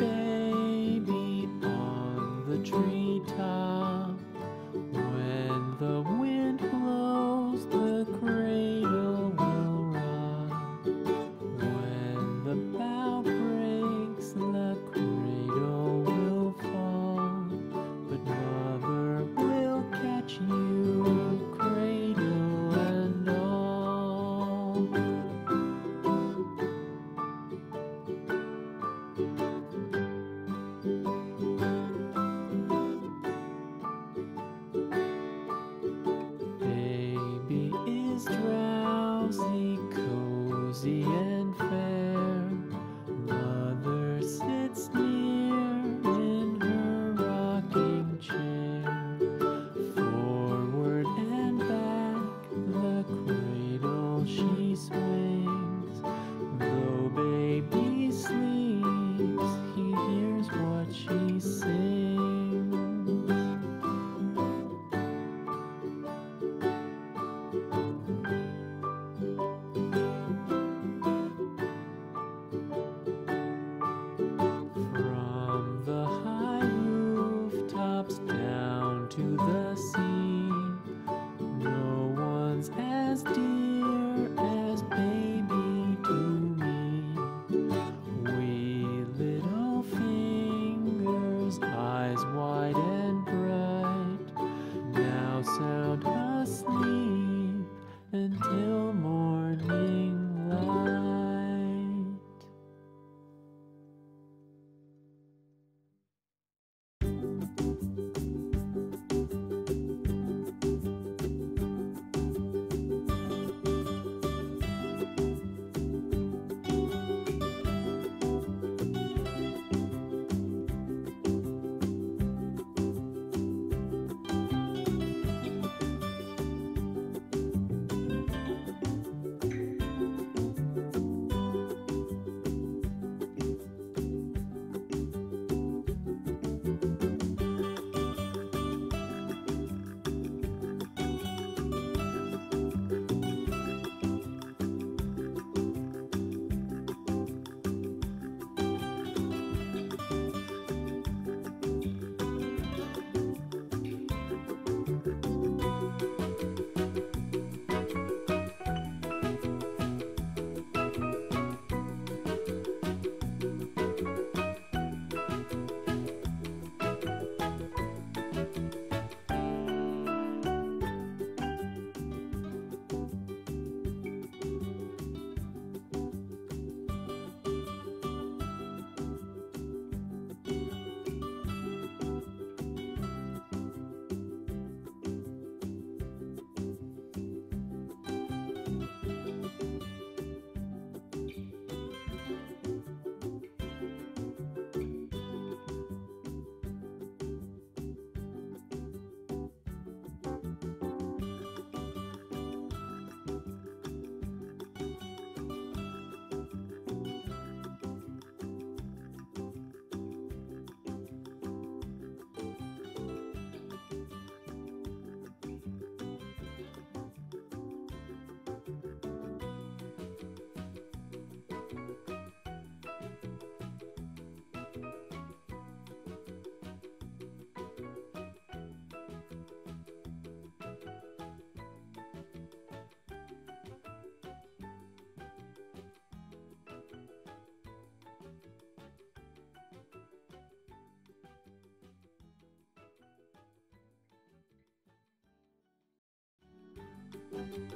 baby on the treetop. When the wind blows, the cradle will rock. When the bough breaks, the cradle will fall. But mother will catch you, cradle and all. Drowsy, cozy and fair, mother sits near in her rocking chair. Forward and back the cradle she swings. Though baby sleeps, he hears what she sings. Down to the sea, no one's as dear as baby to me. Wee little fingers, eyes wide and bright, now sound asleep until morning light.